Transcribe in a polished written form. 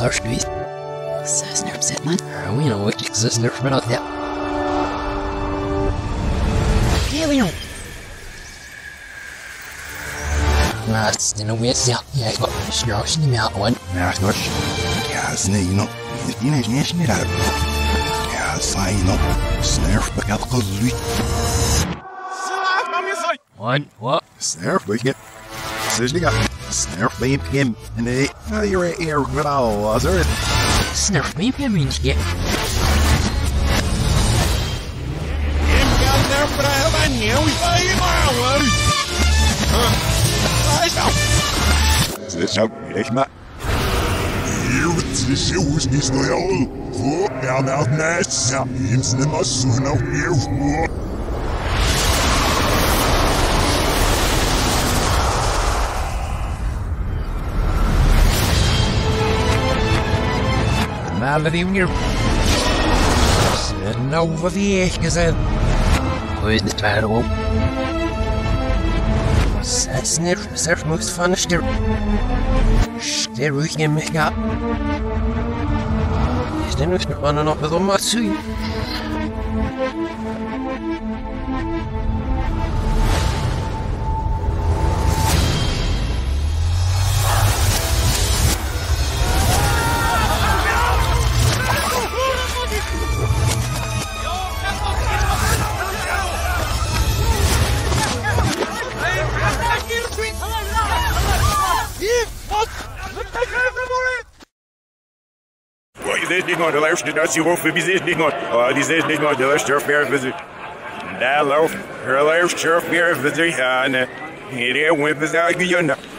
alsjeblieft. Zesner, zet man. We know what you zesner from out there. Here we go. That's the way it's out. Yeah, but it's your ocean out one. There's much. Yeah, it's neat, you know. It's neat, it's neat. Yeah, it's fine, you know. Snarf, but I'll close the week. One, what? Snarf, we get. Seriously, got. Snarf beam game, and they you're right here with all other Snarf beam game means get. Game down there, but I have a new way. This out, it's not. You this is this well. Look down out there, it's the muscle now here. Not even your no over the edge, because I put the title. That's never the most fun. There we can make up. Is there not running up with all my suit? This thing on the left, that's your wolf, this thing on. Oh, this thing on the left, turf bear visit. That loaf, her left, turf bear visit, and it went without you.